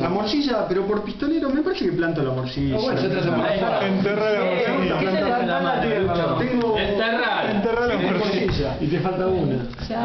morcilla. La morcilla, pero por pistolero me parece que planta la morcilla. No, bueno, yo te enterré la morcilla. Enterré la morcilla. Y te falta una.